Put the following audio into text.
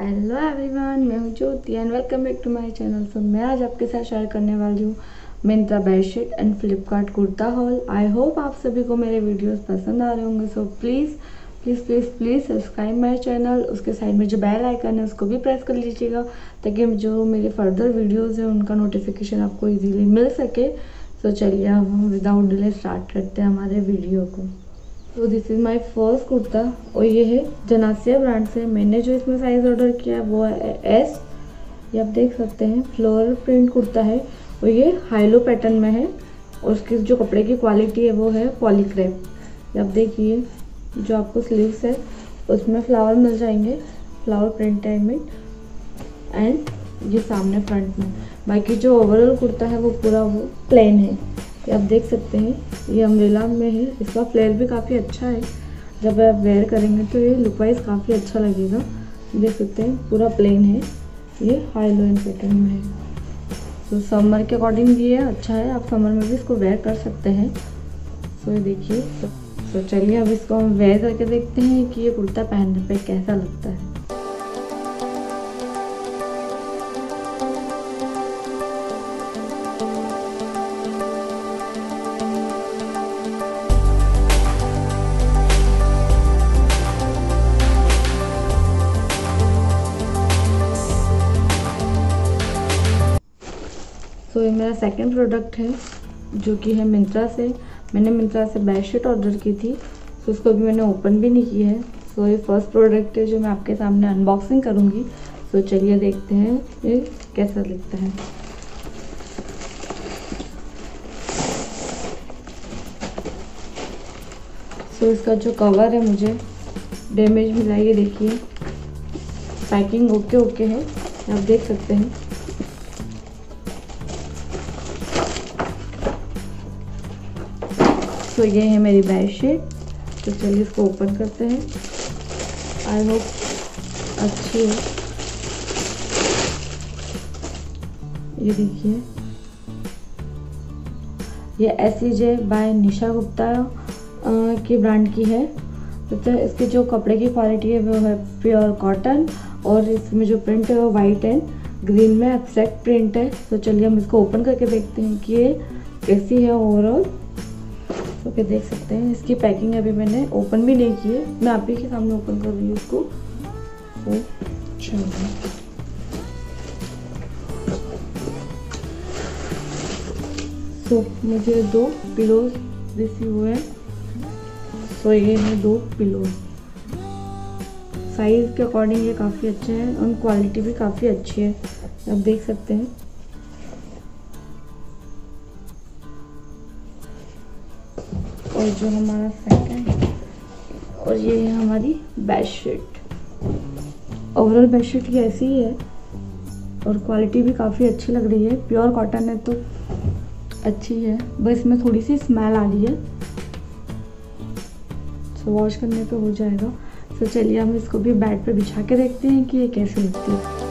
Hello everyone, मैं हूँ Jyoti and welcome back to my channel. So मैं आज आपके साथ शेयर करने वाली हूँ Myntra bedsheet and Flipkart kurta haul. I hope आप सभी को मेरे वीडियोस पसंद आ रहे होंगे। So please please please please subscribe my channel, उसके साइड में जो बेल आइकन है उसको भी प्रेस कर लीजिएगा ताकि जो मेरे फर्दर वीडियोज़ हैं उनका नोटिफिकेशन आपको ईजिली मिल सके। सो चलिए अब हम विदाउट डिले स्टार्ट करते हैं हमारे वीडियो को। तो this is my first kurta और ये है जनासिया ब्रांड से। मैंने जो इसमें साइज़ ऑर्डर किया है वो है एस। ये आप देख सकते हैं, फ्लोरल प्रिंट कुर्ता है और ये हाईलो पैटर्न में है और उसकी जो कपड़े की क्वालिटी है वो है पॉलीक्रेप। ये आप देखिए, जो आपको स्लीव्स है उसमें फ्लावर मिल जाएंगे, फ्लावर प्रिंट टाइप में, एंड ये सामने फ्रंट में। बाकी जो ओवरऑल कुर्ता है वो पूरा वो प्लेन है। आप देख सकते हैं ये अम्ब्रेला में है, इसका फ्लेयर भी काफ़ी अच्छा है। जब आप वेयर करेंगे तो ये लुक वाइज काफ़ी अच्छा लगेगा। देख सकते हैं पूरा प्लेन है, ये हाई लो एंड पैटर्न में है। तो समर के अकॉर्डिंग ये अच्छा है, आप समर में भी इसको वेयर कर सकते हैं। सो ये देखिए। तो चलिए अब इसको हम वेयर करके देखते हैं कि ये कुर्ता पहनने पर कैसा लगता है। तो ये मेरा सेकंड प्रोडक्ट है जो कि है मिंत्रा से। मैंने मिंत्रा से बेडशीट ऑर्डर की थी, तो इसको भी मैंने ओपन भी नहीं की है। सो ये फर्स्ट प्रोडक्ट है जो मैं आपके सामने अनबॉक्सिंग करूँगी। सो चलिए देखते हैं ये कैसा दिखता है। सो इसका जो कवर है मुझे डैमेज मिला है, ये देखिए। पैकिंग ओके है, आप देख सकते हैं। तो ये है मेरी बेडशीट। तो चलिए इसको ओपन करते हैं। आई होप अच्छी है। ये देखिए, ये SEJ बाय निशा गुप्ता की ब्रांड की है। तो इसके जो कपड़े की क्वालिटी है वो है प्योर कॉटन और इसमें जो प्रिंट है वो वाइट एंड ग्रीन में एब्स्ट्रैक्ट प्रिंट है। तो चलिए हम इसको ओपन करके देखते हैं कि ये कैसी है ओवरऑल। ओके, देख सकते हैं इसकी पैकिंग अभी मैंने ओपन भी नहीं की है। मैं आप ही के सामने ओपन कर रही हूँ इसको। सो मुझे दो पिलोज रिसीव हुए हैं। सो ये है दो पिलोज। साइज के अकॉर्डिंग ये काफ़ी अच्छे हैं और क्वालिटी भी काफ़ी अच्छी है, आप देख सकते हैं। और जो हमारा सेकंड है और ये है हमारी बेडशीट। ओवरऑल बेडशीट ये ऐसी ही है और क्वालिटी भी काफ़ी अच्छी लग रही है। प्योर कॉटन है तो अच्छी है, बस इसमें थोड़ी सी स्मेल आ रही है। सो वॉश करने पे हो जाएगा। सो चलिए हम इसको भी बेड पे बिछा के देखते हैं कि ये कैसे लगती है।